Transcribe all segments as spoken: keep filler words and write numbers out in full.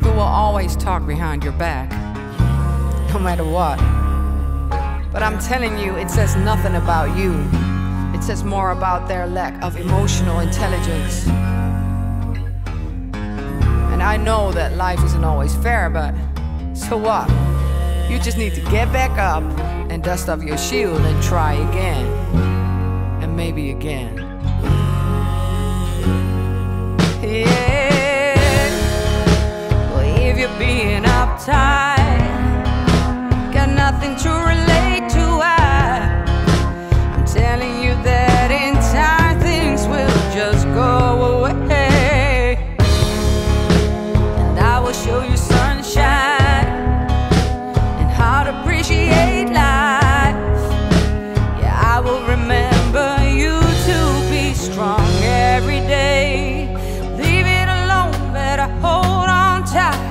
People will always talk behind your back, no matter what. But I'm telling you, it says nothing about you. It says more about their lack of emotional intelligence. And I know that life isn't always fair, but so what? You just need to get back up and dust off your shield and try again. And maybe again. Yeah. Well, if you're being uptight, got nothing to relate to, I I'm telling you that in time things will just go away. And I will show you sunshine and how to appreciate life. Yeah, I will remember you to be strong every day. Leave it alone, better hold on tight.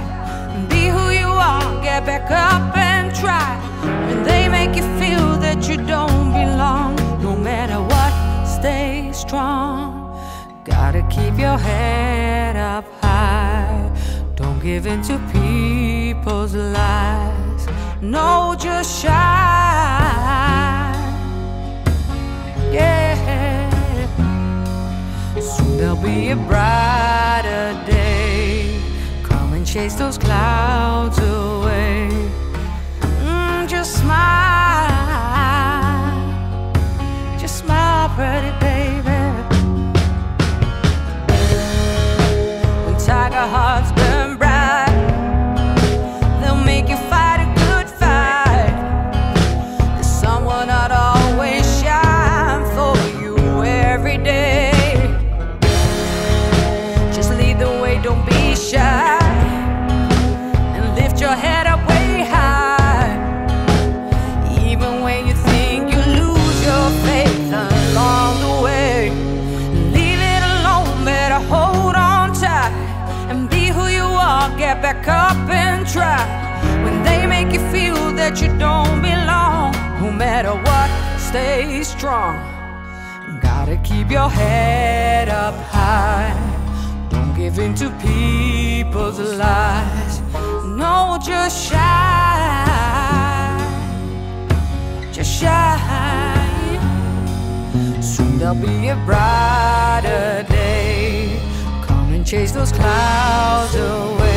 Be who you are, get back up and try. When they make you feel that you don't belong, no matter what, stay strong. Gotta keep your head up high. Don't give in to people's lies. No, just shine. Yeah. Soon there'll be a brighter day. Come and chase those clouds away. Mm, just smile. Just smile, pretty baby. When tiger hearts burn bright, they'll make you fight. And lift your head up way high. Even when you think you lose your faith along the way, leave it alone, better hold on tight. And be who you are, get back up and try. When they make you feel that you don't belong, no matter what, stay strong. Gotta keep your head up high. Give in to people's lies. No, just shine. Just shine. Soon there'll be a brighter day. Come and chase those clouds away.